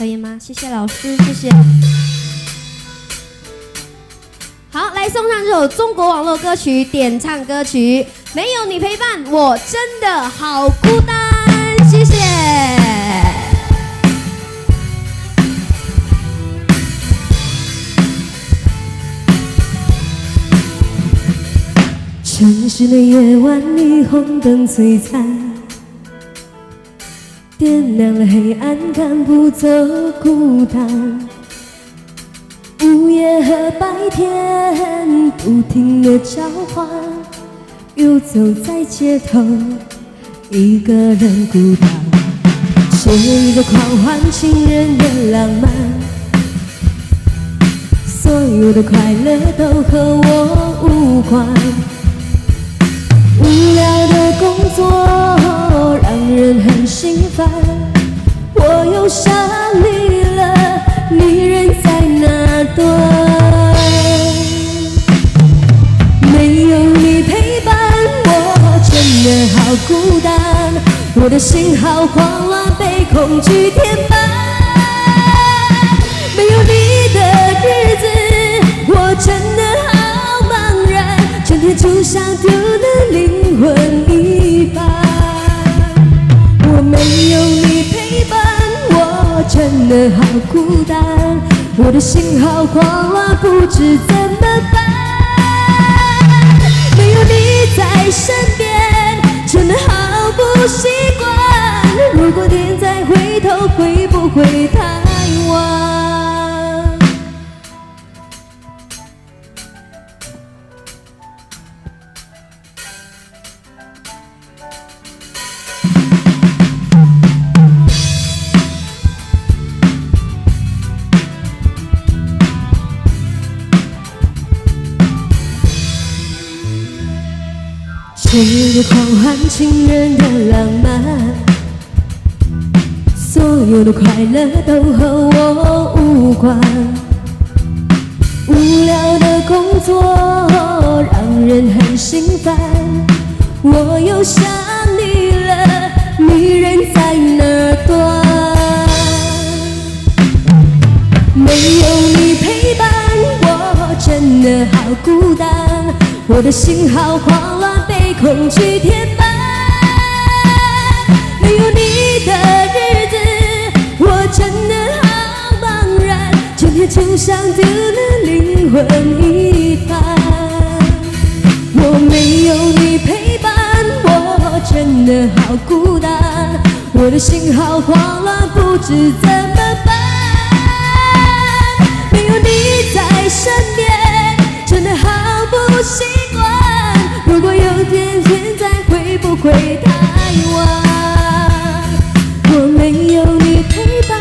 可以吗？谢谢老师，谢谢。好，来送上这首中国网络歌曲点唱歌曲《没有你陪伴，我真的好孤单》。谢谢。 城市的夜晚，霓虹灯璀璨，点亮了黑暗，赶不走孤单。午夜和白天不停的交换，游走在街头，一个人孤单。是一个狂欢，情人的浪漫，所有的快乐都和我无关。 无聊的工作让人很心烦，我又想你了，你人在哪端？没有你陪伴，我真的好孤单，我的心好慌乱，被恐惧填满。没有你的日子，我真的好茫然，整天就像丢了灵魂。 魂一般，我没有你陪伴，我真的好孤单，我的心好狂乱，不知怎么办。没有你在身边，真的好不习惯。如果天再回头，会不会太晚？ 谁的狂欢，情人的浪漫，所有的快乐都和我无关。无聊的工作让人很心烦，我又想你了，你人在哪端？没有你陪伴，我真的好孤单，我的心好狂乱。 恐惧填满，没有你的日子，我真的好茫然，整天就像丢了灵魂一般。我没有你陪伴，我真的好孤单，我的心好慌乱，不知怎么办。没有你在身边，真的好不习惯。 如果有天现在会不会太晚？我没有你陪伴，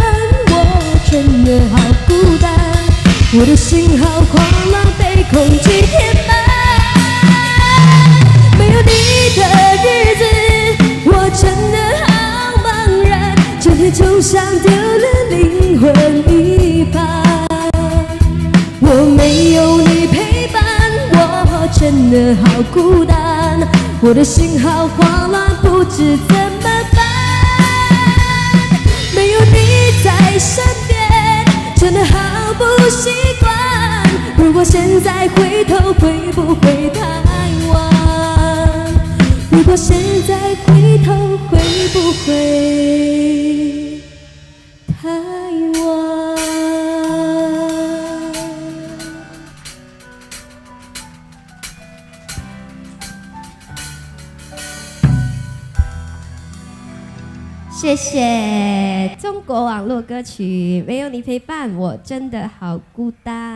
我真的好孤单，我的心好狂乱，被恐惧填满。没有你的日子，我真的好茫然，整天就像丢了灵魂一般。我没有你陪伴。 真的好孤单，我的心好慌乱，不知怎么办。没有你在身边，真的好不习惯。如果现在回头，会不会太晚？如果现在回头，会不会太晚？ 谢谢中国网络歌曲《没有你陪伴，我真的好孤单》。